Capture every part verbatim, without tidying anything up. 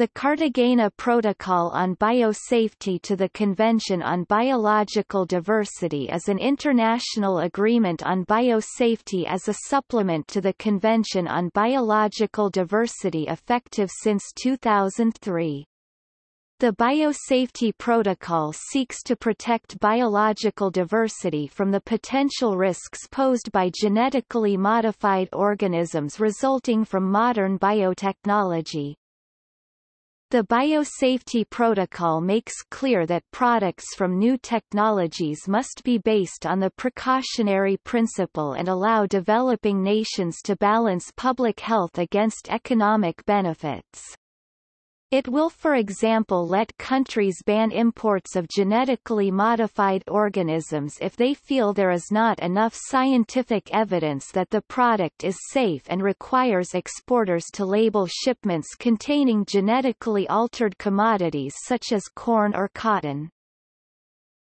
the Cartagena Protocol on Biosafety to the Convention on Biological Diversity is an international agreement on biosafety as a supplement to the Convention on Biological Diversity effective since two thousand three. The Biosafety Protocol seeks to protect biological diversity from the potential risks posed by genetically modified organisms resulting from modern biotechnology. The Biosafety Protocol makes clear that products from new technologies must be based on the precautionary principle and allow developing nations to balance public health against economic benefits. It will, for example, let countries ban imports of genetically modified organisms if they feel there is not enough scientific evidence that the product is safe, and requires exporters to label shipments containing genetically altered commodities such as corn or cotton.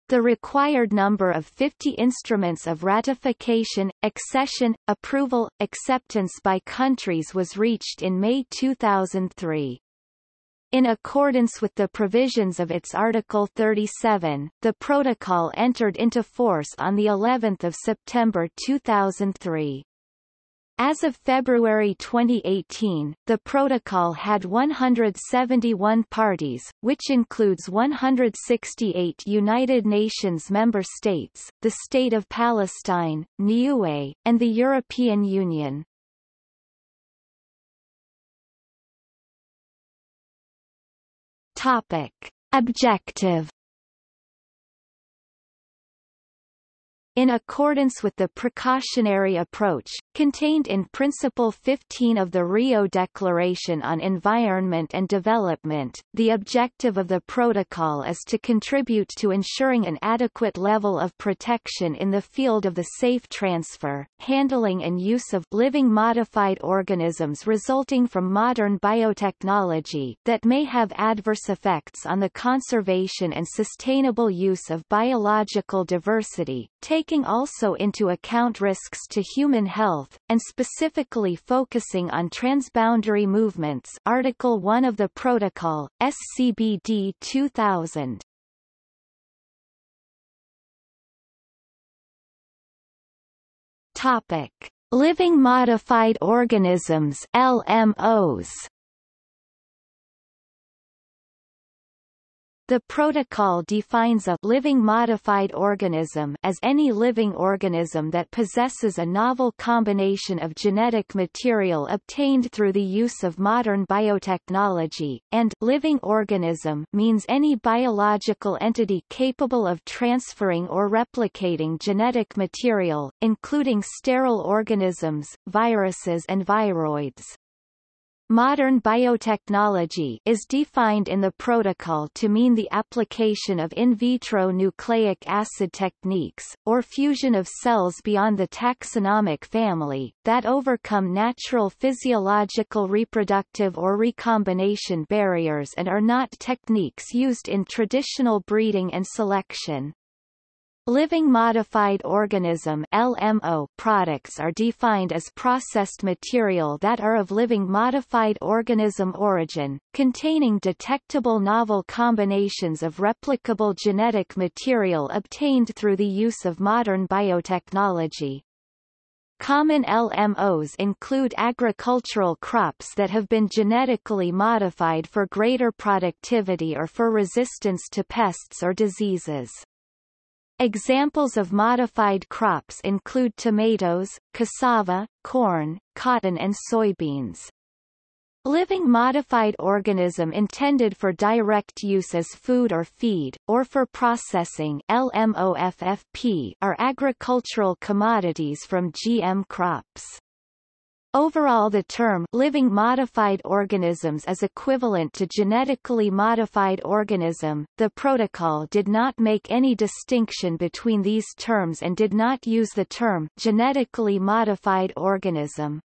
The required number of fifty instruments of ratification, accession, approval, acceptance by countries was reached in May two thousand three. In accordance with the provisions of its Article thirty-seven, the protocol entered into force on the eleventh of September two thousand three. As of February twenty eighteen, the protocol had one hundred seventy-one parties, which includes one hundred sixty-eight United Nations member states, the State of Palestine, Niue, and the European Union. Topic. Objective. In accordance with the precautionary approach, contained in Principle fifteen of the Rio Declaration on Environment and Development, the objective of the protocol is to contribute to ensuring an adequate level of protection in the field of the safe transfer, handling and use of living modified organisms resulting from modern biotechnology that may have adverse effects on the conservation and sustainable use of biological diversity, taking also into account risks to human health, and specifically focusing on transboundary movements. Article one of the Protocol, S C B D two thousand. Topic: Living modified organisms (L M Os). The protocol defines a living modified organism as any living organism that possesses a novel combination of genetic material obtained through the use of modern biotechnology, and living organism means any biological entity capable of transferring or replicating genetic material, including sterile organisms, viruses and viroids. Modern biotechnology is defined in the protocol to mean the application of in vitro nucleic acid techniques, or fusion of cells beyond the taxonomic family, that overcome natural physiological reproductive or recombination barriers and are not techniques used in traditional breeding and selection. Living modified organism (L M O) products are defined as processed material that are of living modified organism origin, containing detectable novel combinations of replicable genetic material obtained through the use of modern biotechnology. Common L M Os include agricultural crops that have been genetically modified for greater productivity or for resistance to pests or diseases. Examples of modified crops include tomatoes, cassava, corn, cotton and soybeans. Living modified organism intended for direct use as food or feed, or for processing (L M O F F P) are agricultural commodities from G M crops. Overall, the term living modified organisms is equivalent to genetically modified organism. The protocol did not make any distinction between these terms and did not use the term genetically modified organism.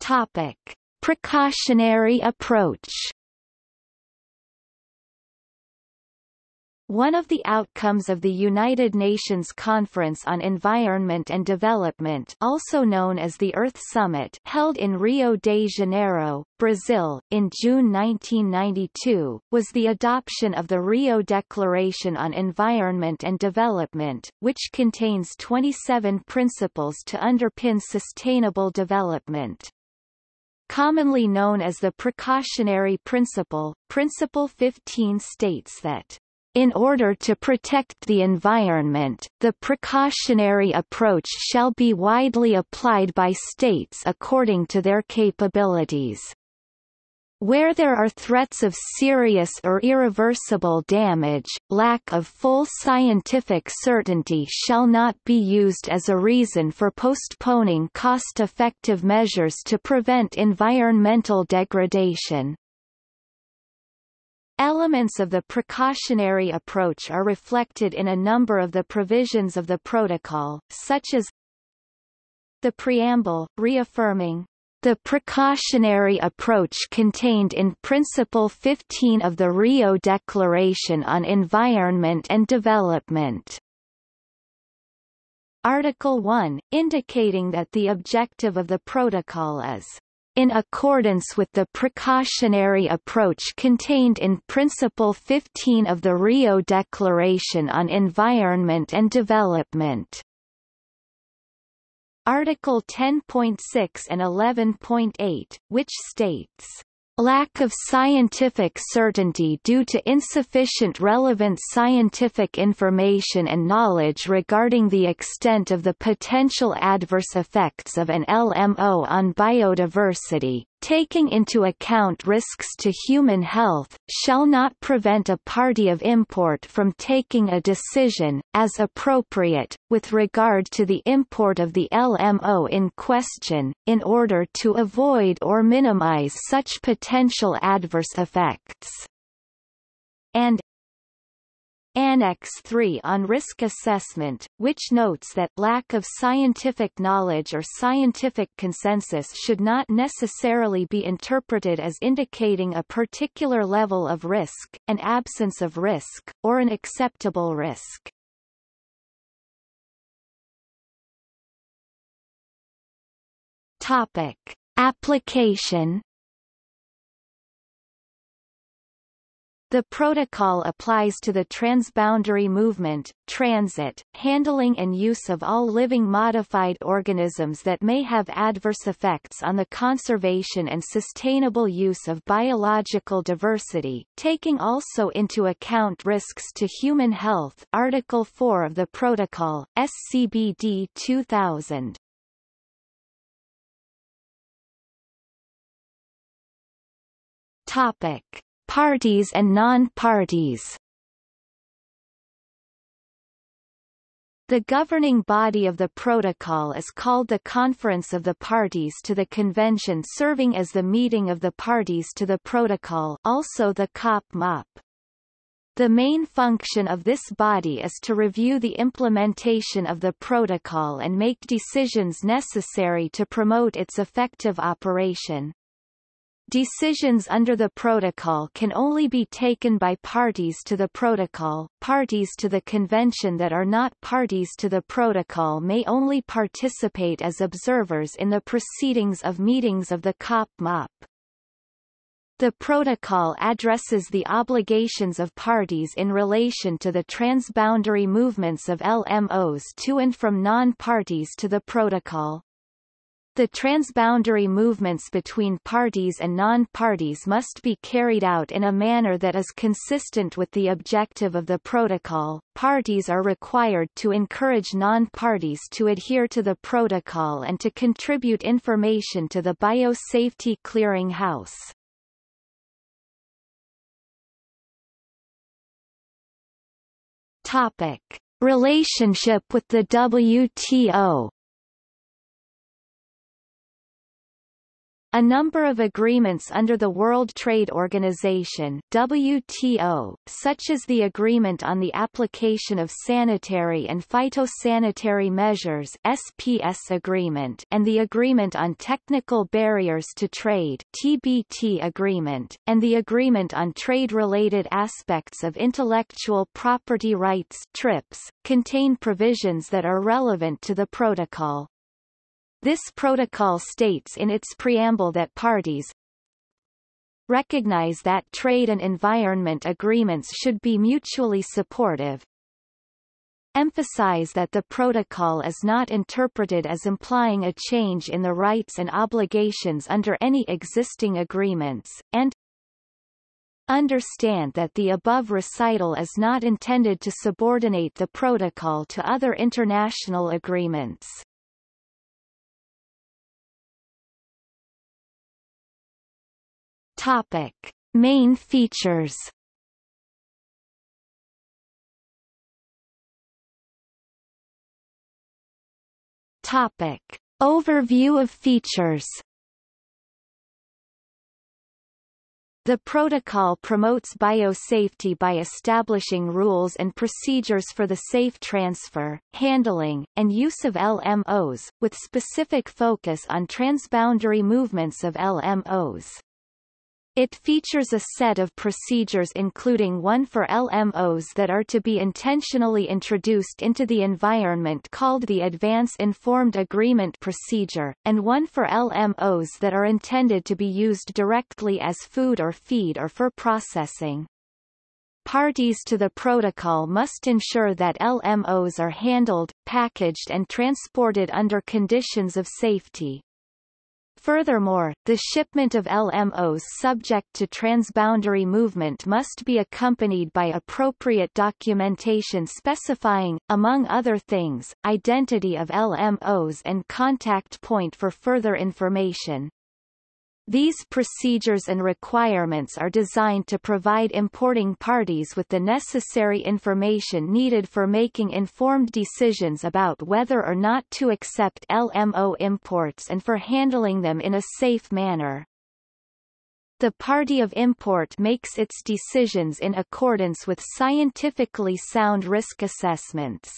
Topic: Precautionary approach. One of the outcomes of the United Nations Conference on Environment and Development, also known as the Earth Summit, held in Rio de Janeiro, Brazil, in June nineteen ninety-two, was the adoption of the Rio Declaration on Environment and Development, which contains twenty-seven principles to underpin sustainable development. Commonly known as the precautionary principle, Principle fifteen states that in order to protect the environment, the precautionary approach shall be widely applied by states according to their capabilities. Where there are threats of serious or irreversible damage, lack of full scientific certainty shall not be used as a reason for postponing cost-effective measures to prevent environmental degradation. Elements of the precautionary approach are reflected in a number of the provisions of the protocol, such as the preamble, reaffirming the precautionary approach contained in Principle fifteen of the Rio Declaration on Environment and Development. Article one, indicating that the objective of the protocol is in accordance with the precautionary approach contained in Principle fifteen of the Rio Declaration on Environment and Development. Article ten point six and eleven point eight, which states, "Lack of scientific certainty due to insufficient relevant scientific information and knowledge regarding the extent of the potential adverse effects of an L M O on biodiversity, taking into account risks to human health, shall not prevent a party of import from taking a decision, as appropriate, with regard to the import of the L M O in question, in order to avoid or minimize such potential adverse effects." And Annex three on risk assessment, which notes that lack of scientific knowledge or scientific consensus should not necessarily be interpreted as indicating a particular level of risk, an absence of risk, or an acceptable risk. Topic: Application. The protocol applies to the transboundary movement, transit, handling and use of all living modified organisms that may have adverse effects on the conservation and sustainable use of biological diversity, taking also into account risks to human health. Article four of the protocol, S C B D two thousand. Topic: Parties and non-parties. The governing body of the protocol is called the Conference of the Parties to the Convention, serving as the meeting of the parties to the protocol, also the COP MOP. The main function of this body is to review the implementation of the protocol and make decisions necessary to promote its effective operation. Decisions under the protocol can only be taken by parties to the protocol. Parties to the convention that are not parties to the protocol may only participate as observers in the proceedings of meetings of the COP MOP. The protocol addresses the obligations of parties in relation to the transboundary movements of L M Os to and from non-parties to the protocol. The transboundary movements between parties and non-parties must be carried out in a manner that is consistent with the objective of the protocol. Parties are required to encourage non-parties to adhere to the protocol and to contribute information to the Biosafety Clearing House. Topic: Relationship with the W T O. A number of agreements under the World Trade Organization W T O, such as the Agreement on the Application of Sanitary and Phytosanitary Measures S P S Agreement and the Agreement on Technical Barriers to Trade T B T Agreement, and the Agreement on Trade-Related Aspects of Intellectual Property Rights TRIPS, contain provisions that are relevant to the protocol. This protocol states in its preamble that parties recognize that trade and environment agreements should be mutually supportive, emphasize that the protocol is not interpreted as implying a change in the rights and obligations under any existing agreements, and understand that the above recital is not intended to subordinate the protocol to other international agreements. Topic: Main features. Topic: Overview of features. The protocol promotes biosafety by establishing rules and procedures for the safe transfer, handling, and use of L M Os, with specific focus on transboundary movements of L M Os. It features a set of procedures including one for L M Os that are to be intentionally introduced into the environment called the Advance Informed Agreement procedure, and one for L M Os that are intended to be used directly as food or feed or for processing. Parties to the protocol must ensure that L M Os are handled, packaged and transported under conditions of safety. Furthermore, the shipment of L M Os subject to transboundary movement must be accompanied by appropriate documentation specifying, among other things, identity of L M Os and contact point for further information. These procedures and requirements are designed to provide importing parties with the necessary information needed for making informed decisions about whether or not to accept L M O imports and for handling them in a safe manner. The party of import makes its decisions in accordance with scientifically sound risk assessments.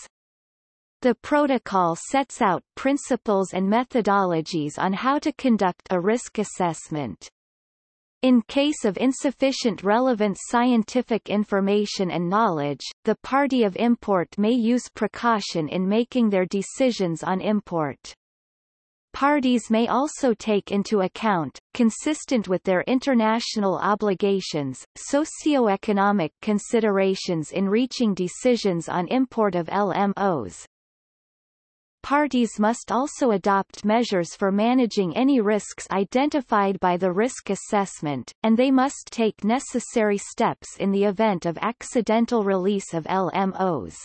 The protocol sets out principles and methodologies on how to conduct a risk assessment. In case of insufficient relevant scientific information and knowledge, the party of import may use precaution in making their decisions on import. Parties may also take into account, consistent with their international obligations, socioeconomic considerations in reaching decisions on import of L M Os. Parties must also adopt measures for managing any risks identified by the risk assessment, and they must take necessary steps in the event of accidental release of L M Os.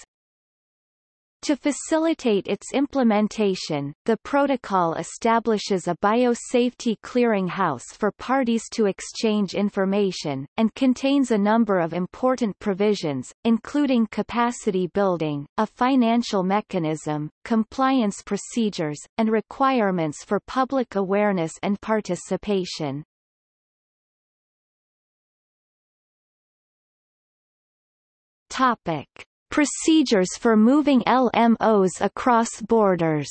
To facilitate its implementation, the protocol establishes a biosafety clearing house for parties to exchange information, and contains a number of important provisions, including capacity building, a financial mechanism, compliance procedures, and requirements for public awareness and participation. Topic: Procedures for moving L M Os across borders.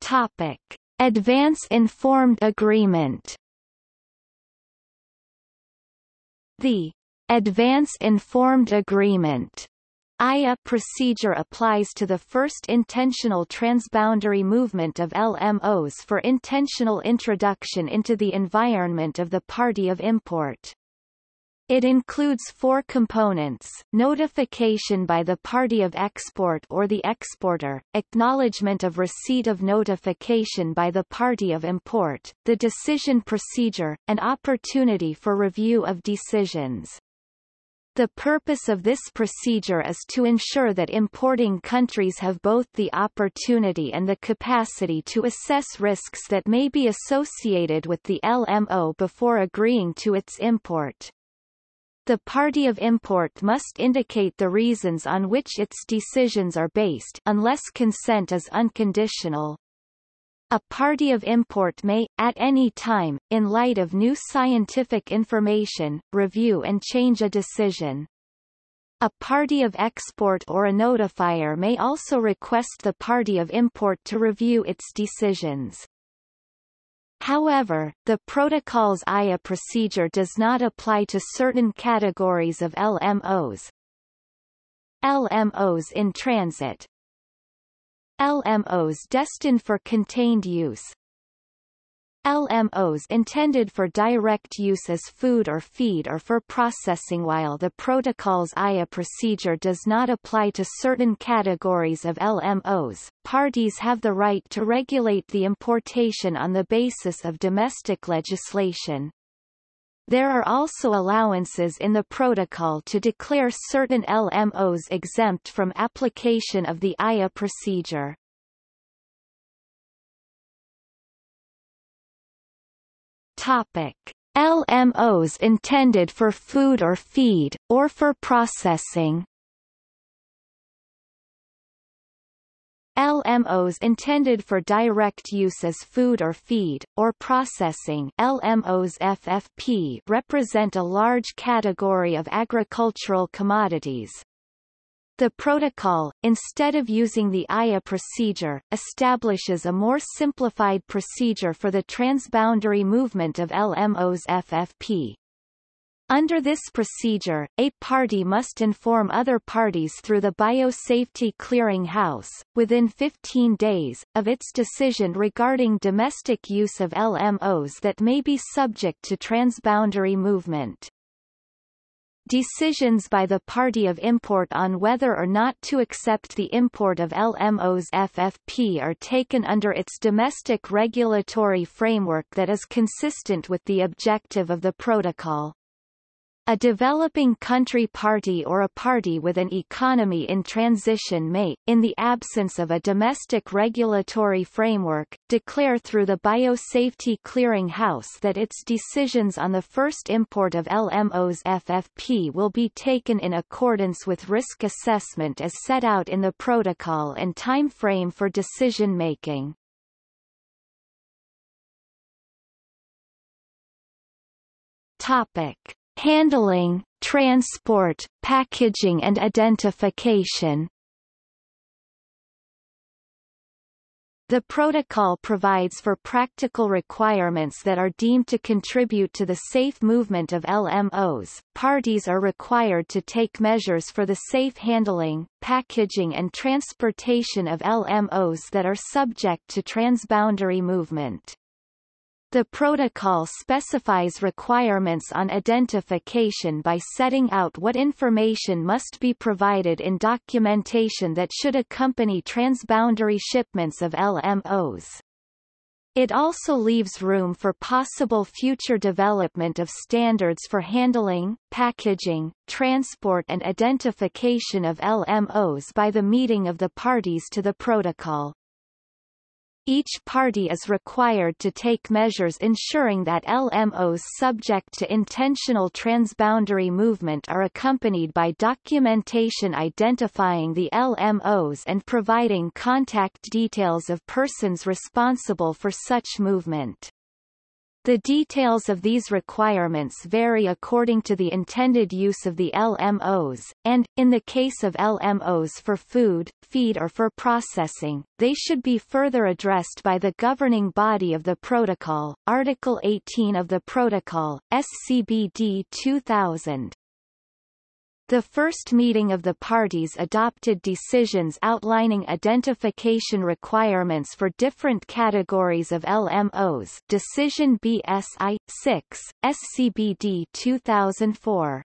Topic: Advance Informed Agreement. The Advance Informed Agreement I A procedure applies to the first intentional transboundary movement of L M Os for intentional introduction into the environment of the party of import. It includes four components: notification by the party of export or the exporter, acknowledgement of receipt of notification by the party of import, the decision procedure, and opportunity for review of decisions. The purpose of this procedure is to ensure that importing countries have both the opportunity and the capacity to assess risks that may be associated with the L M O before agreeing to its import. The party of import must indicate the reasons on which its decisions are based, unless consent is unconditional. A party of import may, at any time, in light of new scientific information, review and change a decision. A party of export or a notifier may also request the party of import to review its decisions. However, the protocol's I A procedure does not apply to certain categories of L M Os. L M Os in transit. L M Os destined for contained use. L M Os intended for direct use as food or feed or for processing, while the protocol's I A procedure does not apply to certain categories of L M Os. Parties have the right to regulate the importation on the basis of domestic legislation. There are also allowances in the protocol to declare certain L M Os exempt from application of the I A procedure. Topic: L M Os intended for food or feed, or for processing. L M Os intended for direct use as food or feed, or processing L M Os F F P represent a large category of agricultural commodities. The protocol, instead of using the I A procedure, establishes a more simplified procedure for the transboundary movement of L M Os F F P. Under this procedure, a party must inform other parties through the Biosafety Clearing House, within fifteen days, of its decision regarding domestic use of L M Os that may be subject to transboundary movement. Decisions by the party of import on whether or not to accept the import of L M Os F F P are taken under its domestic regulatory framework that is consistent with the objective of the protocol. A developing country party or a party with an economy in transition may, in the absence of a domestic regulatory framework, declare through the Biosafety Clearing House that its decisions on the first import of L M Os F F P will be taken in accordance with risk assessment as set out in the protocol and time frame for decision-making. Topic: Handling, transport, packaging and identification. The protocol provides for practical requirements that are deemed to contribute to the safe movement of L M Os. Parties are required to take measures for the safe handling, packaging and transportation of L M Os that are subject to transboundary movement. The protocol specifies requirements on identification by setting out what information must be provided in documentation that should accompany transboundary shipments of L M Os. It also leaves room for possible future development of standards for handling, packaging, transport and identification of L M Os by the meeting of the parties to the protocol. Each party is required to take measures ensuring that L M Os subject to intentional transboundary movement are accompanied by documentation identifying the L M Os and providing contact details of persons responsible for such movement. The details of these requirements vary according to the intended use of the L M Os, and, in the case of L M Os for food, feed or for processing, they should be further addressed by the governing body of the protocol, Article eighteen of the protocol, S C B D two thousand. The first meeting of the parties adopted decisions outlining identification requirements for different categories of L M Os. Decision B S I six, S C B D two thousand four.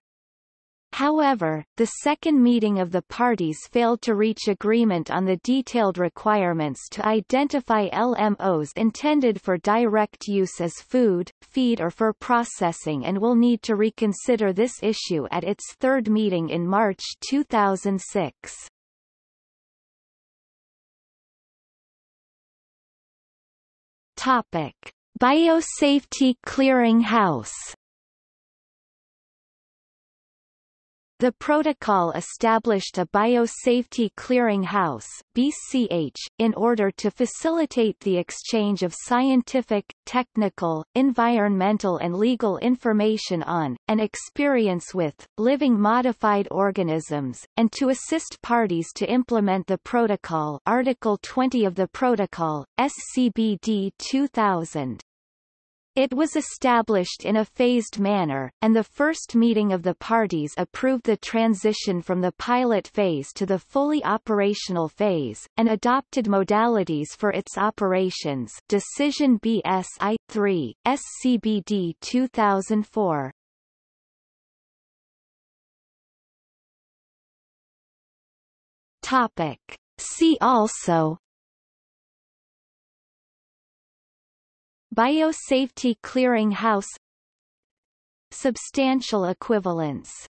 However, the second meeting of the parties failed to reach agreement on the detailed requirements to identify L M Os intended for direct use as food, feed or for processing, and will need to reconsider this issue at its third meeting in March two thousand six. Topic: Biosafety Clearing House. The protocol established a Biosafety Clearing House (B C H) in order to facilitate the exchange of scientific, technical, environmental and legal information on, and experience with, living modified organisms, and to assist parties to implement the protocol Article twenty of the Protocol, S C B D two thousand. It was established in a phased manner, and the first meeting of the parties approved the transition from the pilot phase to the fully operational phase, and adopted modalities for its operations. Decision B S I three, S C B D two thousand four. Topic. See also: Biosafety Clearing House, Substantial equivalence.